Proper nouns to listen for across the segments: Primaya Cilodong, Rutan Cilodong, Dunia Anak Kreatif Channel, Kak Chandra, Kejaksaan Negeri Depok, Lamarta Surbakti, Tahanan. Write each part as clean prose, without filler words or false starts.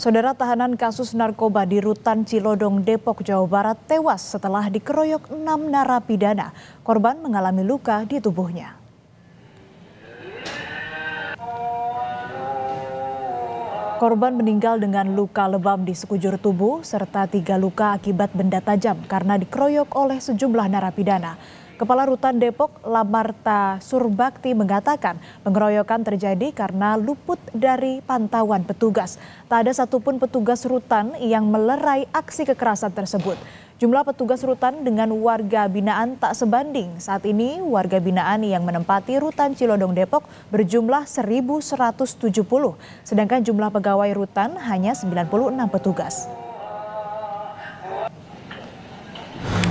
Saudara tahanan kasus narkoba di Rutan Cilodong, Depok, Jawa Barat tewas setelah dikeroyok 6 narapidana. Korban mengalami luka di tubuhnya. Korban meninggal dengan luka lebam di sekujur tubuh serta 3 luka akibat benda tajam karena dikeroyok oleh sejumlah narapidana. Kepala Rutan Depok Lamarta Surbakti mengatakan pengeroyokan terjadi karena luput dari pantauan petugas. Tak ada satupun petugas rutan yang melerai aksi kekerasan tersebut. Jumlah petugas rutan dengan warga binaan tak sebanding. Saat ini warga binaan yang menempati Rutan Cilodong Depok berjumlah 1.170, sedangkan jumlah pegawai rutan hanya 96 petugas.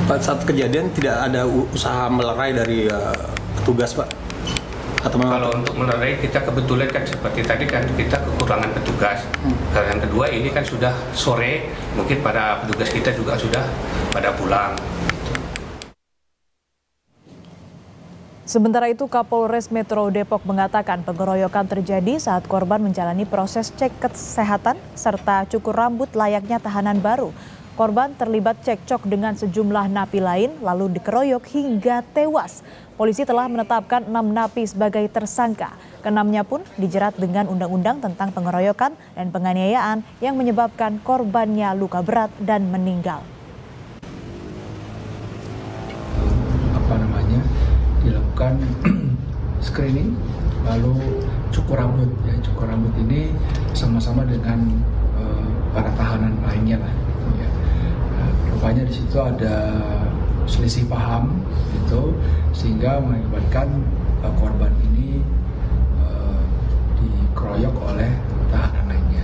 Pada saat kejadian tidak ada usaha melerai dari petugas, Pak? Atau kalau untuk melerai kita kebetulan kan seperti tadi kan kita kekurangan petugas. Karena yang kedua ini kan sudah sore, mungkin para petugas kita juga sudah pada pulang. Sementara itu Kapolres Metro Depok mengatakan pengeroyokan terjadi saat korban menjalani proses cek kesehatan serta cukur rambut layaknya tahanan baru. Korban terlibat cekcok dengan sejumlah napi lain lalu dikeroyok hingga tewas. Polisi telah menetapkan 6 napi sebagai tersangka. Keenamnya pun dijerat dengan undang-undang tentang pengeroyokan dan penganiayaan yang menyebabkan korbannya luka berat dan meninggal. Dilakukan screening lalu cukur rambut. Cukur rambut ini sama-sama dengan para tahanan lainnya lah. Rupanya di situ ada selisih paham gitu, sehingga mengakibatkan korban ini dikeroyok oleh tahanan lainnya.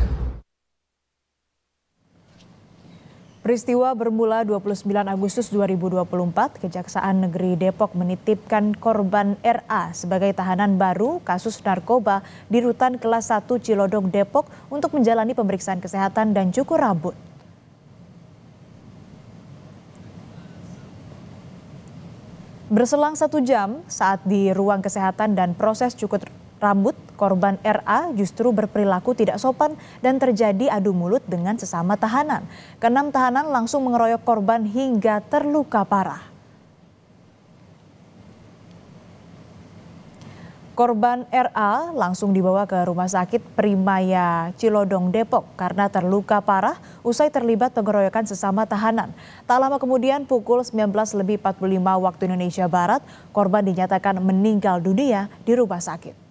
Peristiwa bermula 29 Agustus 2024, Kejaksaan Negeri Depok menitipkan korban RA sebagai tahanan baru kasus narkoba di Rutan Kelas 1 Cilodong Depok untuk menjalani pemeriksaan kesehatan dan cukur rambut. Berselang 1 jam saat di ruang kesehatan dan proses cukur rambut, korban RA justru berperilaku tidak sopan dan terjadi adu mulut dengan sesama tahanan. Keenam tahanan langsung mengeroyok korban hingga terluka parah. Korban RA langsung dibawa ke rumah sakit Primaya Cilodong Depok karena terluka parah usai terlibat pengeroyokan sesama tahanan. Tak lama kemudian pukul 19.45 waktu Indonesia Barat, korban dinyatakan meninggal dunia di rumah sakit.